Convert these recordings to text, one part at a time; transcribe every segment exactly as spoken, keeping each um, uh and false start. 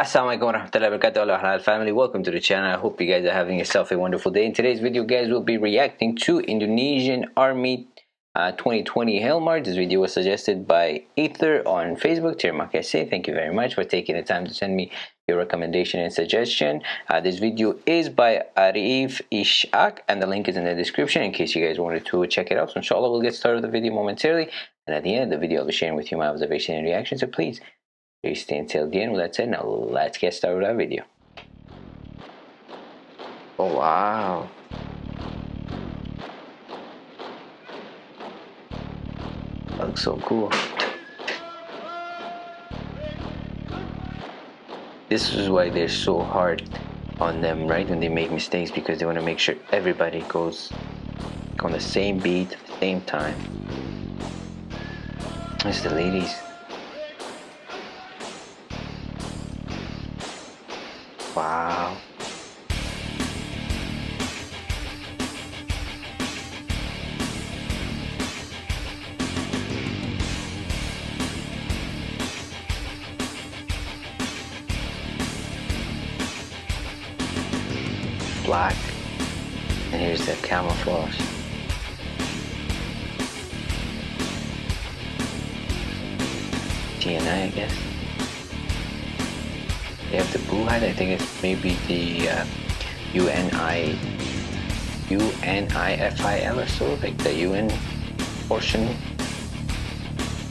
Assalamualaikum warahmatullahi wabarakatuh. Hello halal family, welcome to the channel. I hope you guys are having yourself a wonderful day. In today's video guys, we'll be reacting to Indonesian Army uh, twenty twenty Hail March. This video was suggested by Ether on Facebook. Terima kasih. Thank you very much for taking the time to send me your recommendation and suggestion. Uh, this video is by Arif Ishaq and the link is in the description in case you guys wanted to check it out. So inshallah we'll get started with the video momentarily, and at the end of the video I'll be sharing with you my observation and reaction. So please Please stay until the end. Well, that's it. Now let's get started with our video. Oh wow! That looks so cool. This is why they're so hard on them, right? When they make mistakes, because they want to make sure everybody goes on the same beat, at the same time. It's the ladies. Wow. Black. And here's the camouflage. T N I, I guess. They have the blue hat. I think it's maybe the uh, U N I U N I F I L or so, like the U N portion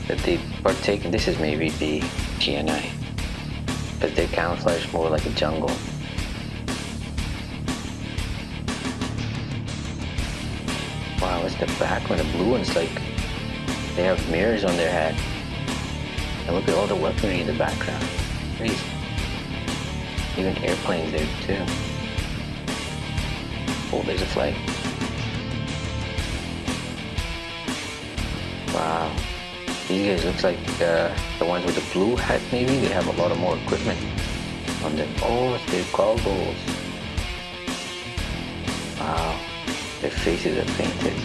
that they partake in. This is maybe the G N I, but their camouflage is more like a jungle. Wow, it's the back one, the blue one's like they have mirrors on their head. And look at all the weaponry in the background. Crazy. Even airplanes there too. Oh, there's a flag. Wow. These guys look like uh, the ones with the blue hat maybe. They have a lot of more equipment on them. Oh, it's their goggles. Wow. Their faces are painted.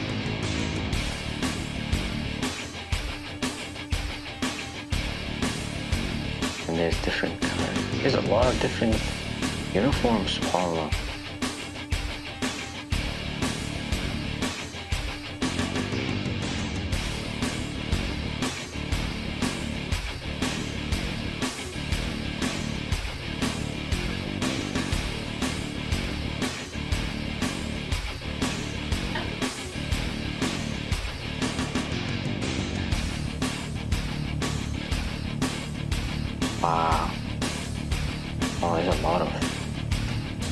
And there's different colors. There's a lot of different uniforms, Paula. Wow. Oh, there's a lot of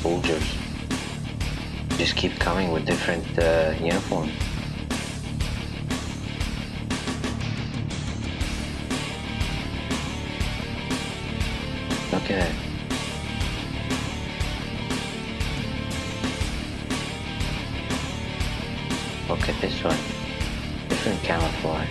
soldiers. Just keep coming with different uh, uniforms. Look at that. Look at this one. Different camouflage.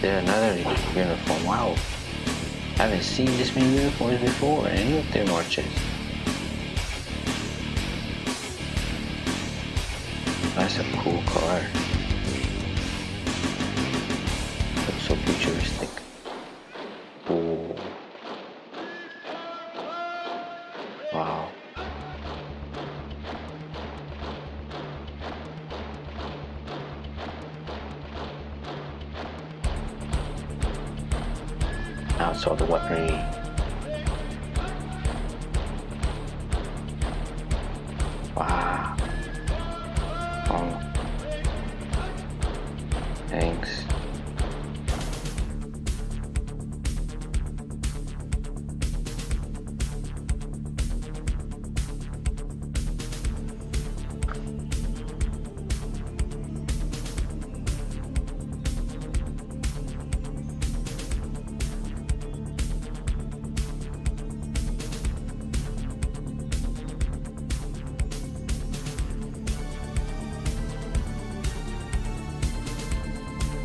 There's another uniform. Wow, I haven't seen this many uniforms before in any of their marches. That's a cool car. Looks so futuristic. Ooh. Wow. Now it's all the weaponry. Wow. Oh. Yeah, Thanks.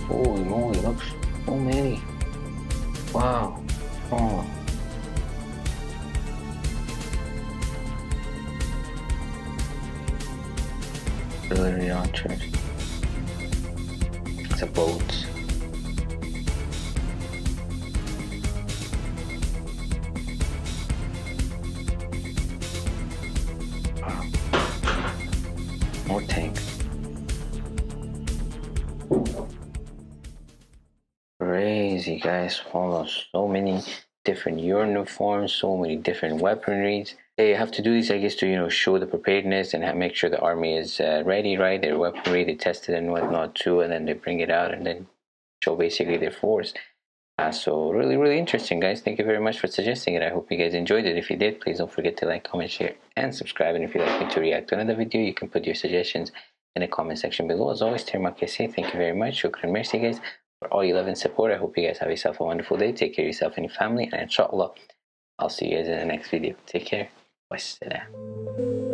Holy moly, look, so many. Wow. Oh. Artillery launcher. It's a boat. Wow. More tanks. Crazy guys, follow so many different uniforms, so many different weaponries. They have to do this, I guess, to, you know, show the preparedness and have, make sure the army is uh, ready, right? Their weaponry, they test it and whatnot too, and then they bring it out and then show basically their force. Uh, so really, really interesting, guys. Thank you very much for suggesting it. I hope you guys enjoyed it. If you did, please don't forget to like, comment, share, and subscribe. And if you'd like me to react to another video, you can put your suggestions in the comment section below. As always, Terima Kasih. Thank you very much. Shukran, merci, guys. For all your love and support, I hope you guys have yourself a wonderful day. Take care of yourself and your family, and inshallah, I'll see you guys in the next video. Take care. Wassalam.